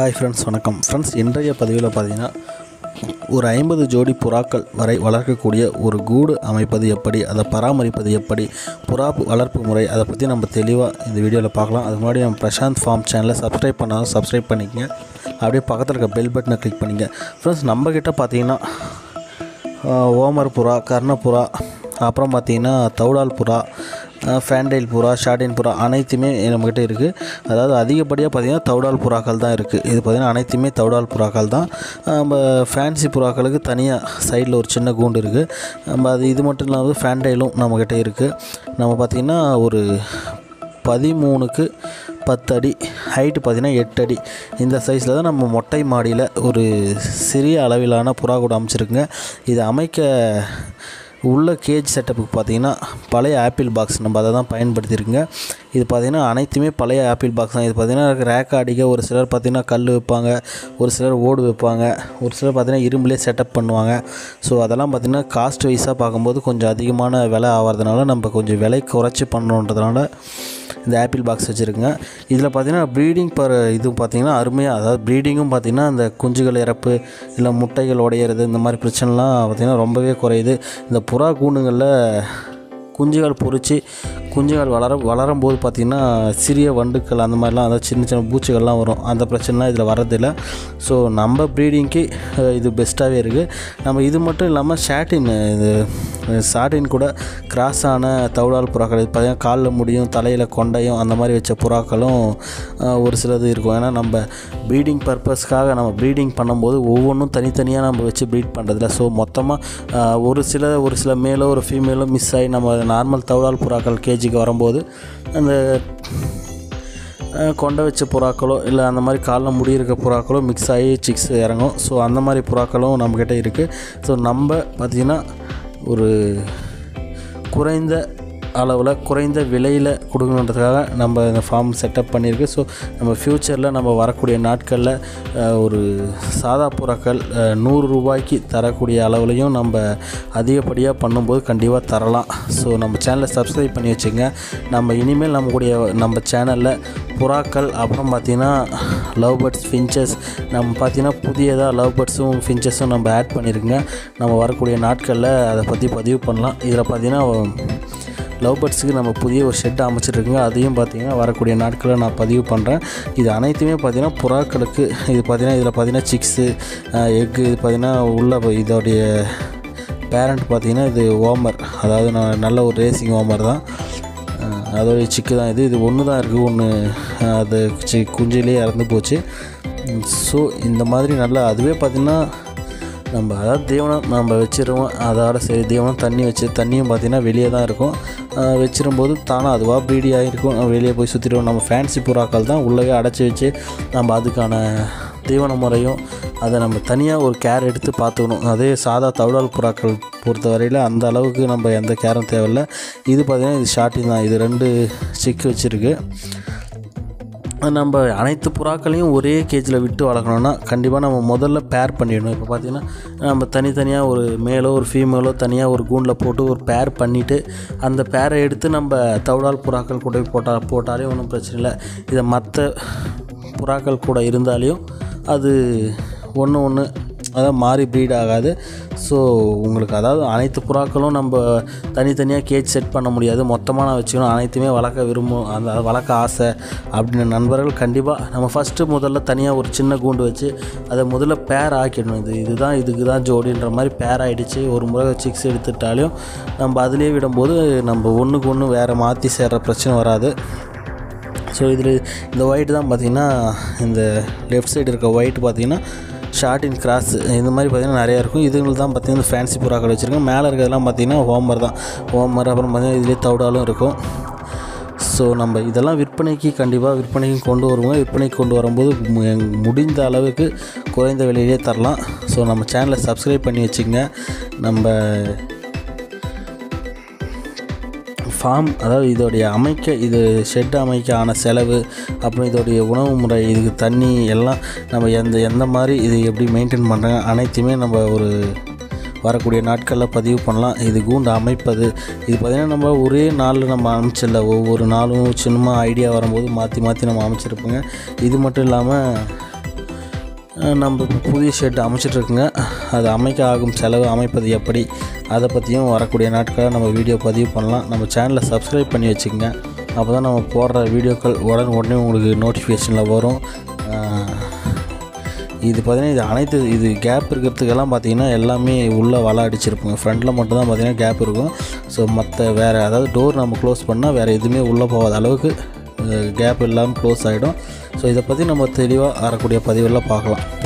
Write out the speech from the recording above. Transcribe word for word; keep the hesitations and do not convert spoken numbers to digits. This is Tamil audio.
Hi friends, welcome. Friends, இன்றைய பதிவில் பார்த்தீங்கன்னா ஒரு ஐம்பது ஜோடி புறாக்கள் வரை வளர்க்கக்கூடிய ஒரு கூடு அமைப்பது எப்படி, அதை பராமரிப்பது எப்படி, புறா வளர்ப்பு முறை, அதை பற்றி நம்ம தெளிவாக இந்த வீடியோவில் பார்க்கலாம். அதுக்கு முன்னாடி நம்ம பிரசாந்த் ஃபார்ம் சேனலை சப்ஸ்கிரைப் பண்ணாலும் சப்ஸ்கிரைப் பண்ணிக்கங்க. அப்படியே பக்கத்தில் இருக்க பெல் பட்டனை கிளிக் பண்ணிங்க. ஃப்ரெண்ட்ஸ், நம்மக்கிட்ட பார்த்தீங்கன்னா ஓமர் புறா, கர்ணப்புறா, அப்புறம் பார்த்திங்கன்னா தௌடால் புறா, ஃபேண்டைல் புறா, ஷார்டின் புறா அனைத்துமே நம்மக்கிட்ட இருக்குது. அதாவது அதிகப்படியாக பார்த்திங்கன்னா தௌடால் புறாக்கள் தான் இருக்குது. இது பார்த்திங்கன்னா அனைத்துமே தௌடால் புறாக்கள் தான். நம்ம ஃபேன்சி புறாக்களுக்கு தனியாக சைடில் ஒரு சின்ன கூண்டு இருக்குது. நம்ம அது இது மட்டும் இல்லாமல் ஃபேண்டைலும் நம்மக்கிட்ட இருக்குது. நம்ம பார்த்திங்கன்னா ஒரு பதிமூணுக்கு பத்து அடி ஹைட்டு பார்த்திங்கன்னா எட்டு அடி இந்த சைஸில் தான் நம்ம மொட்டை மாடியில் ஒரு சிறிய அளவிலான புறா கூட அமைச்சிருக்குங்க. இது அமைக்க உள்ள கேஜ் செட்டப்புக்கு பார்த்திங்கன்னா பழைய ஆப்பிள் பாக்ஸ் நம்ம அதை தான் பயன்படுத்தியிருக்குங்க. இது பார்த்திங்கன்னா அனைத்துமே பழைய ஆப்பிள் பாக்ஸ் தான். இது பார்த்திங்கன்னா ரேக்கை அடிக்க ஒரு சிலர் பார்த்திங்கன்னா கல் வைப்பாங்க, ஒரு சிலர் ஓடு வைப்பாங்க, ஒரு சிலர் பார்த்திங்கன்னா இரும்புலேயே செட்டப் பண்ணுவாங்க. ஸோ அதெல்லாம் பார்த்திங்கன்னா காஸ்ட் வைஸாக பார்க்கும்போது கொஞ்சம் அதிகமான விலை ஆகிறதுனால நம்ம கொஞ்சம் விலை குறைச்சி பண்ணணுன்றதுனால இந்த ஆப்பிள் பாக்ஸ் வச்சுருக்குங்க. இதில் பார்த்திங்கன்னா ப்ரீடிங் பர் இது பார்த்திங்கன்னா அருமையாக, அதாவது ப்ரீடிங்கும் பார்த்திங்கன்னா அந்த குஞ்சுகள் இறப்பு இல்லை முட்டைகள் உடையிறது இந்த மாதிரி பிரச்சனைலாம் பார்த்திங்கன்னா ரொம்பவே குறையுது. இந்த புறா கூண்டுங்களில் குஞ்சுகள் பொறிச்சு குஞ்சுகள் வளர வளரும்போது பார்த்திங்கன்னா சிறிய வண்டுக்கள் அந்த மாதிரிலாம், அதாவது சின்ன சின்ன பூச்சிகள்லாம் வரும். அந்த பிரச்சனைலாம் இதில் வர்றதில்லை. ஸோ நம்ம ப்ரீடிங்க்கு இது பெஸ்ட்டாகவே இருக்குது. நம்ம இது மட்டும் இல்லாமல் ஷார்டின், இது ஷார்டின் கூட கிராஸ் ஆன தௌடால் புறாக்கள் பார்த்திங்கன்னா காலில் முடியும், தலையில் கொண்டையும் அந்த மாதிரி வச்ச புறாக்களும் ஒரு சிலது இருக்கும். ஏன்னா நம்ம ப்ரீடிங் பர்பஸ்க்காக நம்ம ப்ரீடிங் பண்ணும்போது ஒவ்வொன்றும் தனித்தனியாக நம்ம வச்சு ப்ரீட் பண்ணுறதில்ல. ஸோ மொத்தமாக ஒரு சில ஒரு சில மேலோ ஒரு ஃபீமேலோ மிஸ் ஆகி நம்ம நார்மல் தௌடால் புறாக்கள் கேஜிக்கு வரும்போது அந்த கொண்டை வச்ச புறாக்களோ இல்லை அந்த மாதிரி காலில் முடி இருக்க புறாக்களோ மிக்ஸ் ஆகி சிக்ஸ் இறங்கும். ஸோ அந்த மாதிரி புறாக்களும் நம்மக்கிட்ட இருக்குது. ஸோ நம்ம பார்த்திங்கன்னா ஒரு குறைந்த அளவில் குறைந்த விலையில் கொடுக்கணுன்றதுக்காக நம்ம இந்த ஃபார்ம் செட்டப் பண்ணியிருக்கு. ஸோ நம்ம ஃப்யூச்சரில் நம்ம வரக்கூடிய நாட்களில் ஒரு சாதா புறாக்கள் நூறு ரூபாய்க்கு தரக்கூடிய அளவுலையும் நம்ம அதிகப்படியாக பண்ணும்போது கண்டிப்பாக தரலாம். ஸோ நம்ம சேனலை சப்ஸ்கிரைப் பண்ணி வச்சுங்க. நம்ம இனிமேல் நம்மளுடைய நம்ம சேனலில் புறாக்கள், அப்புறம் பார்த்திங்கன்னா லவ் பேர்ட்ஸ், ஃபின்ச்சஸ், நம்ம பார்த்திங்கன்னா புதியதாக லவ் பேர்ட்ஸும் ஃபின்ச்சஸும் நம்ம ஆட் பண்ணியிருக்குங்க. நம்ம வரக்கூடிய நாட்களில் அதை பற்றி பதிவு பண்ணலாம். இதில் பார்த்திங்கன்னா லவ் பேர்ட்ஸுக்கு நம்ம புதிய ஒரு ஷெட் அமைச்சிட்ருக்குங்க. அதையும் பார்த்திங்கன்னா வரக்கூடிய நாட்களில் நான் பதிவு பண்ணுறேன். இது அனைத்துமே பார்த்திங்கன்னா புறாக்களுக்கு, இது பார்த்திங்கன்னா இதில் பார்த்திங்கன்னா சிக்ஸு, எக்கு, இது பார்த்திங்கன்னா உள்ள இதோடைய பேரண்ட் பார்த்திங்கன்னா இது ஓமர், அதாவது நான் நல்ல ஒரு ரேசிங் ஓமர் தான். அதோடைய சிக்கு தான் இது. இது ஒன்று தான் இருக்குது, ஒன்று அது சி குஞ்சிலே இறந்து போச்சு. ஸோ இந்த மாதிரி நல்லா அதுவே பார்த்திங்கன்னா நம்ம அதாவது தீவனம் நம்ம வச்சிருவோம். அதோட சரி தீவனம் தண்ணி வச்சு தண்ணியும் பார்த்திங்கன்னா வெளியே தான் இருக்கும். வச்சிரும்போது தானே அதுவாக ப்ரீடி ஆகிருக்கும், வெளியே போய் சுற்றிடுவோம். நம்ம ஃபேன்சி புறாக்கள் தான் உள்ளவே அடைச்சி வச்சு நம்ம அதுக்கான தீவன முறையும் அதை நம்ம தனியாக ஒரு கேர் எடுத்து பார்த்துக்கணும். அதே சாதா தௌடால் புறாக்கள் பொறுத்த வரையில் அந்த அளவுக்கு நம்ம எந்த கேரும் தேவையில்லை. இது பார்த்திங்கன்னா இது ஷார்ட்டிங் தான். இது ரெண்டு சிக்கு வச்சுருக்கு. நம்ம அனைத்து புறாக்களையும் ஒரே கேஜில் விட்டு வளர்க்கணுன்னா கண்டிப்பாக நம்ம முதல்ல பேர் பண்ணிடணும். இப்போ பார்த்திங்கன்னா நம்ம தனித்தனியாக ஒரு மேலோ ஒரு ஃபீமேலோ தனியாக ஒரு கூண்டில் போட்டு ஒரு பேர் பண்ணிவிட்டு அந்த பேரை எடுத்து நம்ம தௌடால் புறாக்கள் கூட போட்டால் போட்டாலே ஒன்றும் பிரச்சனை இல்லை. இதை மற்ற புறாக்கள் கூட இருந்தாலையும் அது ஒன்று ஒன்று அதாவது மாறி ப்ரீட் ஆகாது. ஸோ உங்களுக்கு அதாவது அனைத்து புறாக்களும் நம்ம தனித்தனியாக கேஜ் செட் பண்ண முடியாது. மொத்தமாக நான் வச்சுக்கணும். அனைத்துமே வளர்க்க விரும்பும், அந்த வளர்க்க ஆசை அப்படின்னு நண்பர்கள் கண்டிப்பாக நம்ம ஃபஸ்ட்டு முதல்ல தனியாக ஒரு சின்ன கூண்டு வச்சு அதை முதல்ல பேர் ஆக்கிடணும். இது இதுதான் இதுக்கு தான் ஜோடின்ற மாதிரி பேர் ஆகிடுச்சு. ஒரு முறை சிக்ஸ் எடுத்துட்டாலும் நம்ம அதிலே விடும்போது நம்ம ஒன்றுக்கு ஒன்று வேறு மாற்றி சேர்கிற பிரச்சனை வராது. ஸோ இதில் இந்த ஒயிட் தான் பார்த்திங்கன்னா, இந்த லெஃப்ட் சைடு இருக்க ஒயிட் பார்த்திங்கன்னா ஷார்டின் கிராஸ் இந்த மாதிரி பார்த்திங்கன்னா நிறையா இருக்கும். இதுங்களுக்கு தான் பார்த்திங்கன்னா ஃபேன்சி புறாக்கள் வச்சுருக்கோம். மேலே இருக்கிறதெல்லாம் பார்த்திங்கன்னா ஹோமர் தான், ஹோமர். அப்புறம் பார்த்திங்கன்னா இதிலே தௌடாலும் இருக்கும். ஸோ நம்ம இதெல்லாம் விற்பனைக்கு கண்டிப்பாக விற்பனைக்கு கொண்டு வருவோம். விற்பனைக்கு கொண்டு வரும்போது முடிந்த அளவுக்கு குறைந்த விலையிலே தரலாம். ஸோ நம்ம சேனலை சப்ஸ்கிரைப் பண்ணி வச்சுக்கோங்க. நம்ம ஃபார்ம், அதாவது இதோடைய அமைக்க, இது ஷெட் அமைக்க ஆன செலவு, அப்புறம் இதோடைய உணவு முறை, இதுக்கு தண்ணி எல்லாம் நம்ம எந்த எந்த மாதிரி இது எப்படி மெயின்டைன் பண்ணுறாங்க அனைத்துமே நம்ம ஒரு வரக்கூடிய நாட்களில் பதிவு பண்ணலாம். இது கூண்டு அமைப்பது இது பார்த்திங்கன்னா நம்ம ஒரே நாளில் நம்ம அமைச்சிடல, ஒவ்வொரு நாளும் சின்னமாக ஐடியா வரும்போது மாற்றி மாற்றி நம்ம அமைச்சிருப்போங்க. இது மட்டும் இல்லாமல் நம்ம புதிய ஷெட் அமைச்சிட்ருக்குங்க. அது அமைக்க ஆகும் செலவு, அமைப்பது எப்படி, அதை பற்றியும் வரக்கூடிய நாட்களை நம்ம வீடியோ பதிவு பண்ணலாம். நம்ம சேனலை சப்ஸ்கிரைப் பண்ணி வச்சுக்கோங்க. அப்போ தான் நம்ம போடுற வீடியோக்கள் உடனே உடனே உங்களுக்கு நோட்டிஃபிகேஷனில் வரும். இது பார்த்திங்கன்னா இது அனைத்து இது கேப் இருக்கிறதுக்கெல்லாம் பார்த்திங்கன்னா எல்லாமே உள்ளே வலை அடிச்சிருப்போங்க. ஃப்ரண்ட்டில் மட்டும்தான் பார்த்திங்கன்னா கேப் இருக்கும். ஸோ மற்ற வேறு அதாவது டோர் நம்ம க்ளோஸ் பண்ணால் வேறு எதுவுமே உள்ளே போகாத அளவுக்கு கேப் இல்லாமல் க்ளோஸ் ஆகிடும். ஸோ இதை பற்றி நம்ம தெளிவாக வரக்கூடிய பதிவெல்லாம் பார்க்கலாம்.